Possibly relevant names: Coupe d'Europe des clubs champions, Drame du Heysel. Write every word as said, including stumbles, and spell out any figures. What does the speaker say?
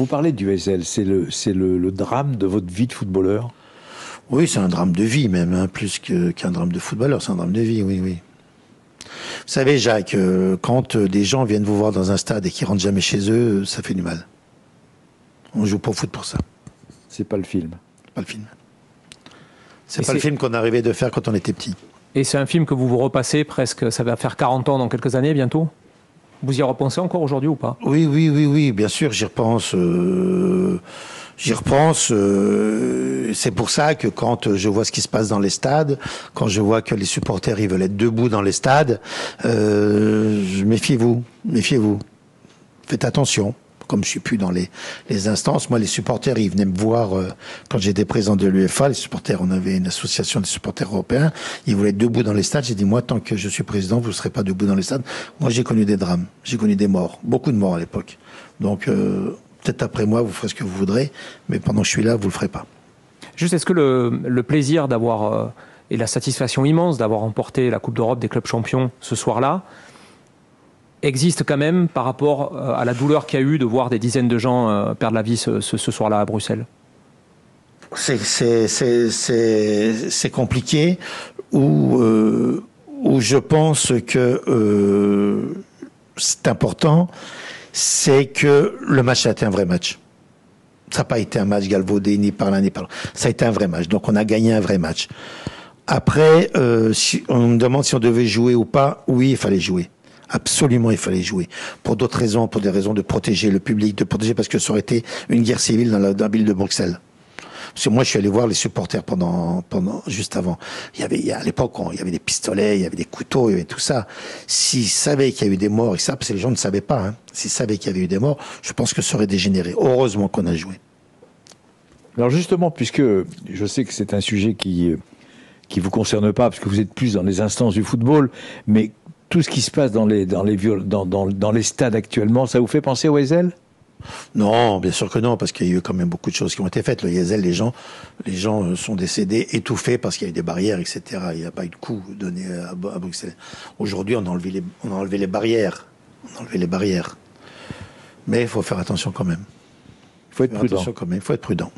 Vous parlez du Heysel, c'est le, le, le drame de votre vie de footballeur? Oui, c'est un drame de vie même, hein, plus que, qu'un drame de footballeur, c'est un drame de vie, oui, oui. Vous savez, Jacques, euh, quand des gens viennent vous voir dans un stade et qu'ils rentrent jamais chez eux, ça fait du mal. On joue pas au foot pour ça. C'est pas le film. Pas le film. C'est pas le film qu'on arrivait de faire quand on était petit. Et c'est un film que vous vous repassez presque, ça va faire quarante ans dans quelques années bientôt? Vous y repensez encore aujourd'hui ou pas? Oui, oui, oui, oui, bien sûr, j'y repense. Euh, j'y repense. Euh, c'est pour ça que quand je vois ce qui se passe dans les stades, quand je vois que les supporters ils veulent être debout dans les stades, euh, méfiez-vous, méfiez-vous. Faites attention. Comme je suis plus dans les, les instances, moi les supporters ils venaient me voir euh, quand j'étais président de l'UEFA, les supporters, on avait une association des supporters européens, ils voulaient être debout dans les stades, j'ai dit moi tant que je suis président vous ne serez pas debout dans les stades. Moi j'ai connu des drames, j'ai connu des morts, beaucoup de morts à l'époque, donc euh, peut-être après moi vous ferez ce que vous voudrez, mais pendant que je suis là vous ne le ferez pas. Juste, est-ce que le, le plaisir d'avoir euh, et la satisfaction immense d'avoir remporté la Coupe d'Europe des clubs champions ce soir-là existe quand même par rapport à la douleur qu'il y a eu de voir des dizaines de gens perdre la vie ce, ce, ce soir-là à Bruxelles? C'est compliqué, où, euh, où je pense que euh, c'est important, c'est que le match a été un vrai match. Ça n'a pas été un match galvaudé ni par l'un ni par l'autre. Ça a été un vrai match, donc on a gagné un vrai match. Après, euh, si on me demande si on devait jouer ou pas, oui, il fallait jouer. Absolument, il fallait jouer. Pour d'autres raisons, pour des raisons de protéger le public, de protéger, parce que ça aurait été une guerre civile dans la, dans la ville de Bruxelles. Parce que moi, je suis allé voir les supporters pendant, pendant, juste avant. Il y avait, il y a, à l'époque, il y avait des pistolets, il y avait des couteaux, il y avait tout ça. S'ils savaient qu'il y a eu des morts, et ça, parce que les gens ne savaient pas, hein. S'ils savaient qu'il y avait eu des morts, je pense que ça aurait dégénéré. Heureusement qu'on a joué. Alors justement, puisque je sais que c'est un sujet qui, qui vous concerne pas, parce que vous êtes plus dans les instances du football, mais tout ce qui se passe dans les, dans les, dans, dans, dans les stades actuellement, ça vous fait penser au Heysel? Non, bien sûr que non, parce qu'il y a eu quand même beaucoup de choses qui ont été faites. Le Heysel, les gens, les gens sont décédés, étouffés, parce qu'il y a eu des barrières, et cetera. Il n'y a pas eu de coup donné à, à Bruxelles. Aujourd'hui, on, on a enlevé les barrières. On a enlevé les barrières. Mais il faut faire attention quand même. Il faut être prudent. Il faut être prudent.